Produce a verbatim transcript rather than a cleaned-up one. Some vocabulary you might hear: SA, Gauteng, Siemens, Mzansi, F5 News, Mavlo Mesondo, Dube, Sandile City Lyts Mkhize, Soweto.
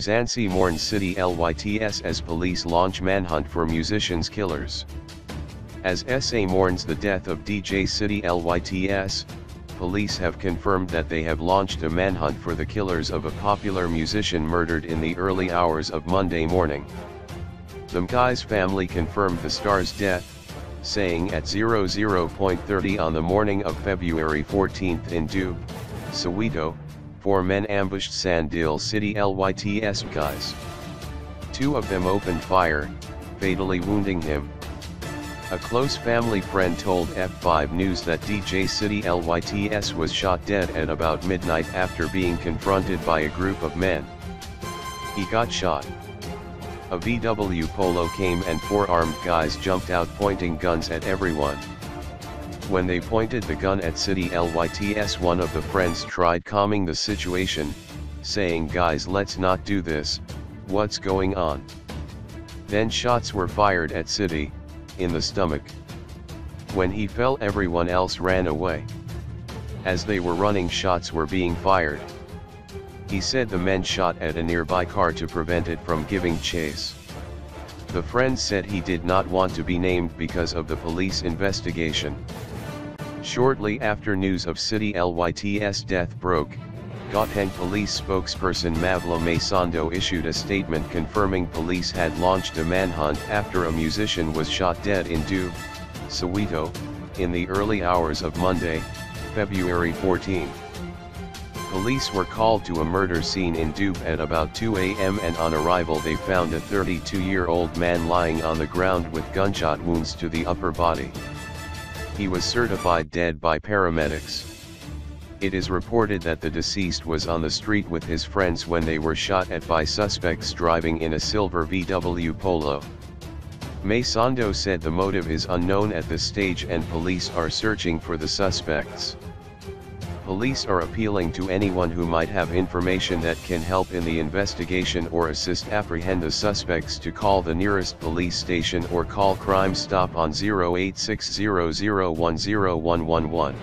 Mzansi mourns City Lyts as police launch manhunt for musicians killers. As S A mourns the death of D J City Lyts, police have confirmed that they have launched a manhunt for the killers of a popular musician murdered in the early hours of Monday morning. The Mkhize family confirmed the star's death, saying at zero zero thirty on the morning of February fourteenth in Dube, Soweto, four men ambushed Sandile City Lyts Mkhize. Two of them opened fire, fatally wounding him. A close family friend told F five News that D J City Lyts was shot dead at about midnight after being confronted by a group of men. He got shot. A V W Polo came and four armed guys jumped out pointing guns at everyone. When they pointed the gun at City Lyts, one of the friends tried calming the situation, saying, "Guys, let's not do this, what's going on?" Then shots were fired at City, in the stomach. When he fell, everyone else ran away. As they were running, shots were being fired. He said the men shot at a nearby car to prevent it from giving chase. The friend said he did not want to be named because of the police investigation. Shortly after news of City Lyts' death broke, Gauteng police spokesperson Mavlo Mesondo issued a statement confirming police had launched a manhunt after a musician was shot dead in Dube, Soweto, in the early hours of Monday, February fourteenth. Police were called to a murder scene in Dube at about two A M and on arrival they found a thirty-two-year-old man lying on the ground with gunshot wounds to the upper body. He was certified dead by paramedics. It is reported that the deceased was on the street with his friends when they were shot at by suspects driving in a silver V W Polo. Mesondo said the motive is unknown at this stage and police are searching for the suspects. Police are appealing to anyone who might have information that can help in the investigation or assist apprehend the suspects to call the nearest police station or call Crime Stop on zero eight six zero zero one zero one one one.